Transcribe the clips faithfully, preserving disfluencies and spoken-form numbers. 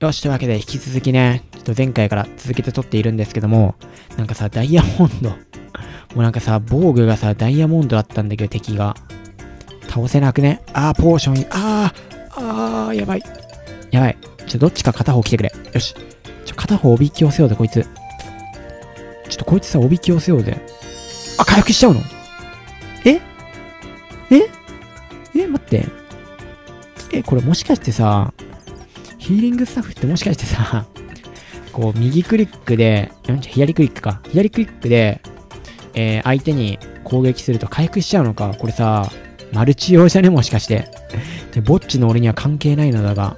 よし、というわけで引き続きね、ちょっと前回から続けて撮っているんですけども、なんかさ、ダイヤモンド。もうなんかさ、防具がさ、ダイヤモンドだったんだけど、敵が。倒せなくね。あー、ポーションいい。あー、あー、やばい。やばい。ちょ、どっちか片方来てくれ。よし。ちょ、片方おびき寄せようぜ、こいつ。ちょっとこいつさ、おびき寄せようぜ。あ、回復しちゃうの？え？え？え？待って。え、これもしかしてさ、ヒーリングスタッフってもしかしてさ、こう、右クリックで、左クリックか。左クリックで、えー、相手に攻撃すると回復しちゃうのか。これさ、マルチ用じゃね？もしかして。で、ぼっちの俺には関係ないのだが、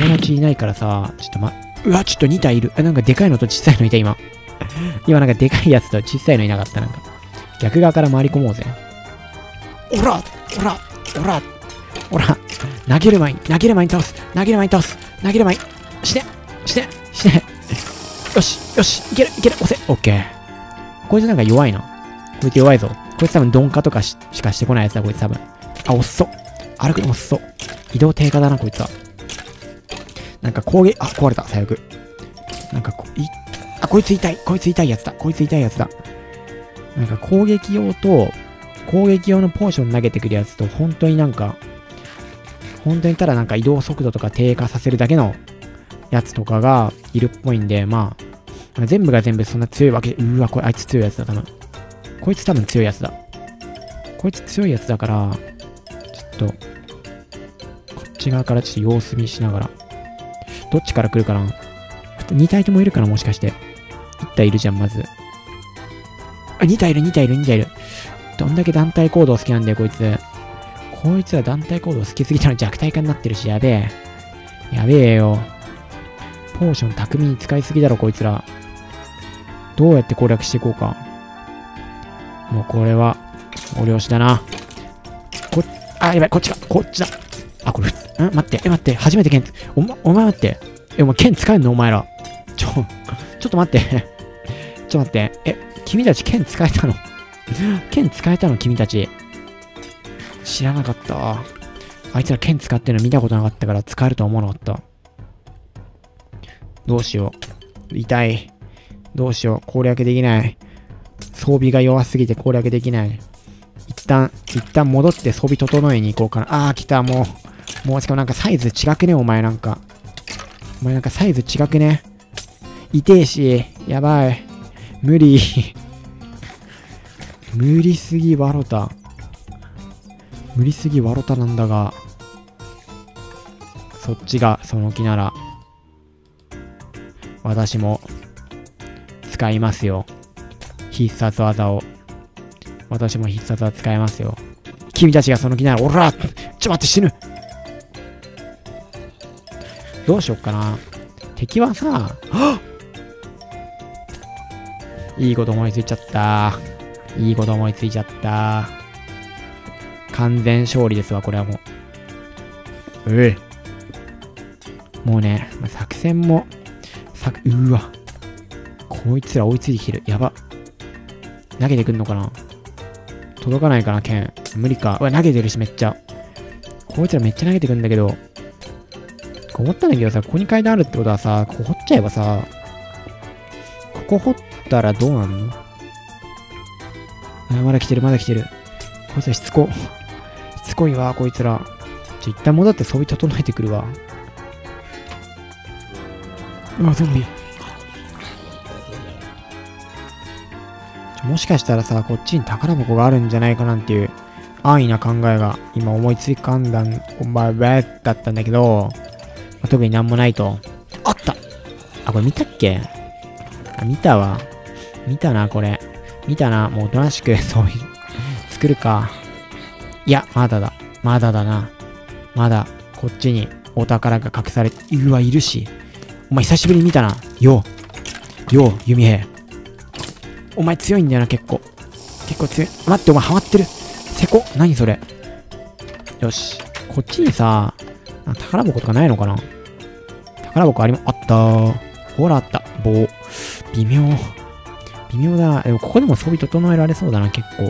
友達いないからさ、ちょっとま、うわ、ちょっとに体いる。あ、なんかでかいのと小さいのいた、今。今なんかでかいやつと小さいのいなかった、なんか。逆側から回り込もうぜ。おら！おら！おら！おら！投げる前に、投げる前に倒す！投げる前に倒す！投げる前に！死ね！死ね！死ね！よし！よし！いける！いける！押せ！オッケー。こいつなんか弱いな。こいつ弱いぞ。こいつ多分鈍化とか し, しかしてこないやつだ、こいつ多分。あ、おっそ。歩くのおっそ。移動低下だな、こいつは。なんか攻撃、あ、壊れた、最悪。なんかこ、い、あ、こいつ痛い、こいつ痛いやつだ、こいつ痛いやつだ。なんか攻撃用と、攻撃用のポーション投げてくるやつと、本当になんか、本当にただなんか移動速度とか低下させるだけのやつとかがいるっぽいんで、まあ、全部が全部そんな強いわけ、うわ、これ、あいつ強いやつだ、多分。こいつ多分強いやつだ。こいつ強いやつだから、ちょっと、こっち側からちょっと様子見しながら。どっちから来るかな？に体ともいるかな？もしかして。いち体いるじゃん、まず。あ、に体いる、に体いる、に体いる。どんだけ団体行動好きなんだよ、こいつ。こいつは団体行動好きすぎたの弱体化になってるし、やべえ。やべえよ。ポーション巧みに使いすぎだろ、こいつら。どうやって攻略していこうか。もうこれは、お漁師だな。こ、あ、やばい、こっちか、こっちだ。あ、これ、ん？待って、え、待って、初めて剣、おま、お前待って。え、お前剣使えんの？お前ら。ちょ、ちょっと待って。ちょっと待って。え、君たち剣使えたの？剣使えたの？君たち。知らなかった。あいつら剣使ってるの見たことなかったから使えるとは思わなかった。どうしよう。痛い。どうしよう。攻略できない。装備が弱すぎて攻略できない。一旦、一旦戻って装備整えに行こうかな。あー、来た、もう。もうしかもなんかサイズ違くねお前なんか。お前なんかサイズ違くね痛えし、やばい。無理。無理すぎワロタ。無理すぎワロタなんだが。そっちがその気なら、私も使いますよ。必殺技を。私も必殺技使いますよ。君たちがその気なら、おら！ちょっと待って死ぬ！どうしよっかな。敵はさ、はっ！いいこと思いついちゃった。いいこと思いついちゃった。完全勝利ですわ、これはもう。うえ。もうね、作戦も、作、うーわ。こいつら追いついてきてる。やば。投げてくんのかな？届かないかな、剣。無理か。うわ、投げてるし、めっちゃ。こいつらめっちゃ投げてくんだけど。思ったんだけどさ、ここに階段あるってことはさ、ここ掘っちゃえばさ、ここ掘ったらどうなんの？あ、まだ来てる、まだ来てる。こいつらしつこ。しつこいわ、こいつら。ちょ、一旦戻って装備整えてくるわ。うわ、ゾンビ。もしかしたらさ、こっちに宝箱があるんじゃないかなんていう安易な考えが今思いつかんだん、お前、べだったんだけど、特になんもないと。あったあ、これ見たっけあ、見たわ。見たな、これ。見たな。もうおとなしく、そういう、作るか。いや、まだだ。まだだな。まだ、こっちにお宝が隠されて、うわ、いるし。お前久しぶりに見たな。よう。よう、弓兵。お前強いんだよな、結構。結構強い。待って、お前ハマってる。せこ。何それ。よし。こっちにさ、宝箱とかないのかな宝箱ありま、あったー。ほらあった。棒。微妙。微妙だな。でもここでも装備整えられそうだな、結構。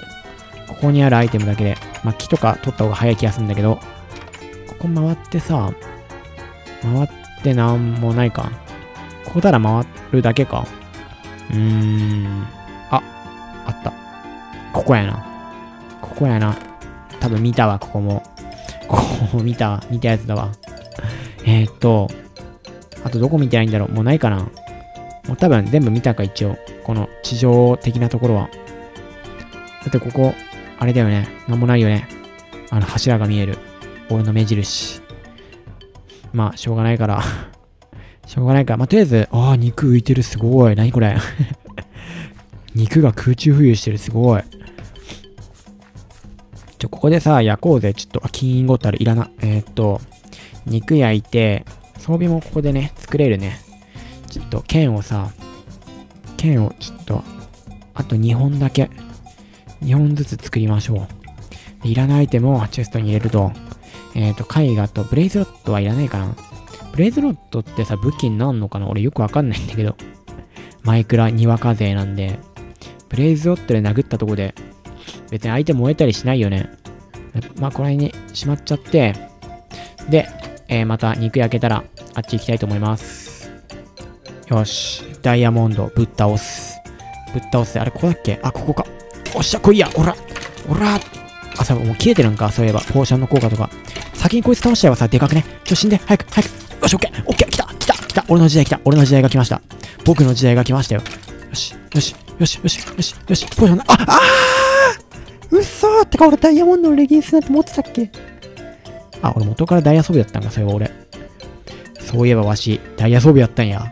ここにあるアイテムだけで。まあ、木とか取った方が早い気がするんだけど。ここ回ってさ、回っってなんもないか。ここたら回るだけか。うーん。あ、あった。ここやな。ここやな。多分見たわ、ここも。ここも見たわ。見たやつだわ。えーっと、あとどこ見てないんだろう。もうないかな。もう多分全部見たか、一応。この地上的なところは。だってここ、あれだよね。なんもないよね。あの柱が見える。俺の目印。まあ、しょうがないから。しょうがないから。まあ、とりあえず、ああ、肉浮いてる。すごい。なにこれ。肉が空中浮遊してる。すごい。ちょ、ここでさ、焼こうぜ。ちょっと、あ、金ごたるいらな。えー、っと、肉焼いて、装備もここでね、作れるね。ちょっと、剣をさ、剣をちょっと、あとにほんだけ。にほんずつ作りましょう。いらないアイテムをチェストに入れると、えっと、絵画とブレイズロッドはいらないかな。ブレイズロッドってさ、武器になんのかな？俺よくわかんないんだけど。マイクラにわか勢なんで、ブレイズロッドで殴ったとこで、別に相手燃えたりしないよね。まあ、この辺にしまっちゃって、で、えー、また肉焼けたら、あっち行きたいと思います。よし。ダイヤモンド、ぶっ倒す。ぶっ倒す。あれ、ここだっけ？あ、ここか。おっしゃ、来いや、おら、おら、あ、さ、もう消えてるんか、そういえば、ポーションの効果とか。先にこいつ倒しちゃえばさ、でかくね。ちょ、死んで、早く、早く。よし、オッケー、オッケー、来た、来た、来た、俺の時代来た、俺の時代が来ました。僕の時代が来ましたよ。よし、よし、よし、よし、よし、よし、ポーションな、あ、あーうっそーってか、俺ダイヤモンドのレギンスなんて持ってたっけ？あ、俺元からダイヤ装備だったんか、そういえば俺。そういえばわし、ダイヤ装備やったんや。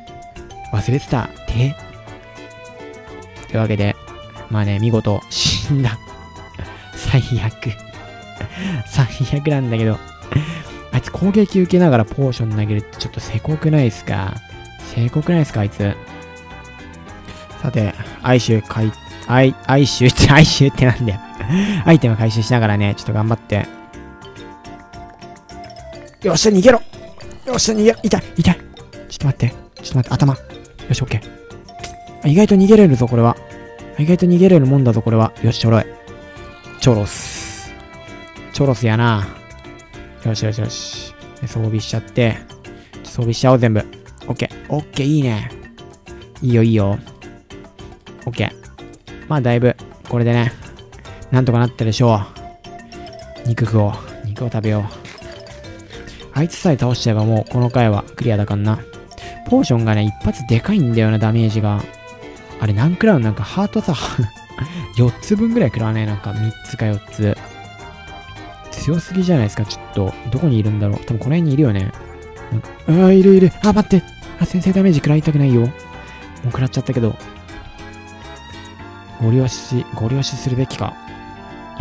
忘れてた、て。というわけで、まあね、見事、死んだ。最悪。最悪なんだけど。あいつ攻撃受けながらポーション投げるってちょっとせこくないですか？せこくないですかあいつ。さて、哀愁かい、哀、哀愁って、哀愁ってなんだよ。アイテム回収しながらね、ちょっと頑張って。よっしゃ、逃げろ！よっしゃ、逃げろ！痛い、痛い！ちょっと待って、ちょっと待って、頭。よし、オッケー。意外と逃げれるぞ、これは。意外と逃げれるもんだぞ、これは。よし、ちょろい。ちょろす。ちょろすやな。よしよしよし。装備しちゃって。装備しちゃおう、全部。オッケー。オッケー、いいね。いいよ、いいよ。オッケー。まあ、だいぶ、これでね、なんとかなったでしょう。肉食おう。肉を食べよう。あいつさえ倒しちゃえばもう、この回はクリアだからな。ポーションがね、一発でかいんだよな、ダメージが。あれ何クラウン？なんかハートさ、よっつぶんぐらい食らわない？なんかみっつかよっつ。強すぎじゃないですか、ちょっと。どこにいるんだろう？多分この辺にいるよね。ああ、いるいる。あ、待って。あ、先制ダメージ食らいたくないよ。もう食らっちゃったけど。ゴリ押し、ゴリ押しするべきか。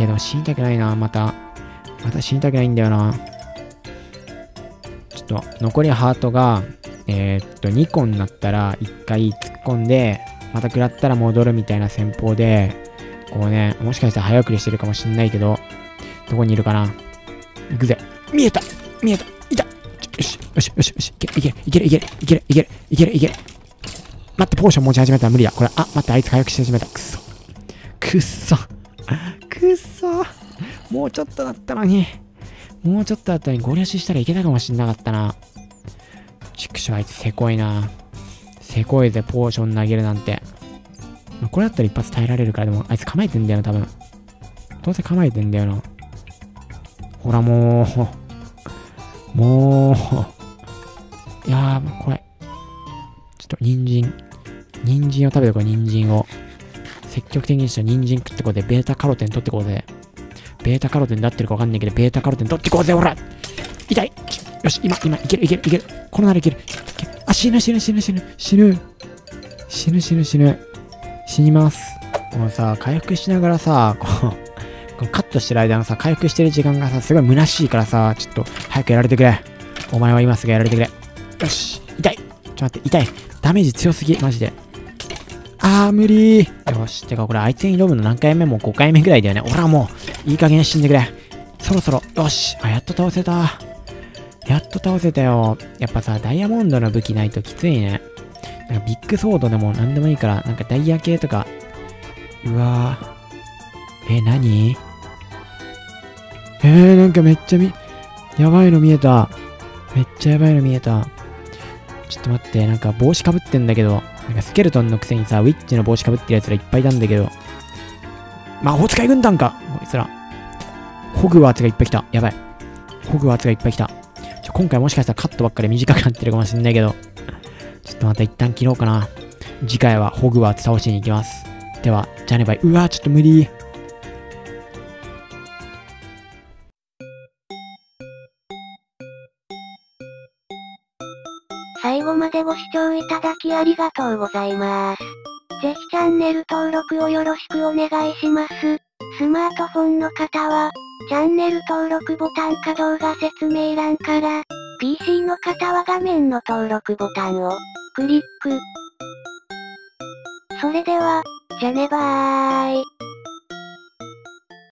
いやでも死にたくないな、また。また死にたくないんだよな。ちょっと、残りハートが、えー、っと、にこになったらいっかい突っ込んで、また食らったら戻るみたいな戦法で、こうね、もしかしたら早送りしてるかもしんないけど、どこにいるかな？行くぜ。見えた！見えた！いた！よし、よし、よし、よし、いける、いける、いける、いける、いける、いける、いける。待って、ポーション持ち始めたら無理だ。これ、あ、待って、あいつ早送りし始めた。くっそ。くっそ。くっそ。もうちょっとだったのに。もうちょっとだったのに、ゴリ押ししたらいけたかもしんなかったな。畜生、あいつ、せこいな。せこいぜ、ポーション投げるなんて。これだったら一発耐えられるから、でも、あいつ構えてんだよな、多分。どうせ構えてんだよな。ほら、もう。もう。いやー、怖い。ちょっと、人参。人参を食べてこい、人参を。積極的にしたら人参食ってこうぜ。ベータカロテン取ってこうぜ。ベータカロテンだってるかわかんないけど、ベータカロテン取ってこうぜ、ほら！痛い！よし、今、今、いける、いける、いける。このならいける。あ、死ぬ死ぬ死ぬ死ぬ死ぬ死ぬ死ぬ死ぬ死にます。このさ、回復しながらさ、こう、このカットしてる間のさ、回復してる時間がさ、すごい虚しいからさ、ちょっと早くやられてくれ。お前は今すぐやられてくれ。よし、痛い。ちょっと待って、痛い。ダメージ強すぎ、マジで。あー、無理ー。よし、てかこれ、あいつに挑むの何回目もごかいめぐらいだよね。おら、もう、いい加減死んでくれ。そろそろ、よし。あ、やっと倒せた。やっと倒せたよ。やっぱさ、ダイヤモンドの武器ないときついね。なんかビッグソードでもなんでもいいから、なんかダイヤ系とか。うわぁ。え、なに？えー、なんかめっちゃみ、やばいの見えた。めっちゃやばいの見えた。ちょっと待って、なんか帽子かぶってんだけど、なんかスケルトンのくせにさ、ウィッチの帽子かぶってる奴らいっぱいいたんだけど、魔法使い軍団かこいつら。ホグワーツがいっぱい来た。やばい。ホグワーツがいっぱい来た。ちょ、今回もしかしたらカットばっかり短くなってるかもしんないけど、ちょっとまた一旦切ろうかな。次回はホグワーツ倒しに行きます。では、じゃあねばい。うわー、ちょっと無理。最後までご視聴いただきありがとうございます。ぜひチャンネル登録をよろしくお願いします。スマートフォンの方は、チャンネル登録ボタンか動画説明欄から、ピーシー の方は画面の登録ボタンをクリック。それでは、じゃねばーい。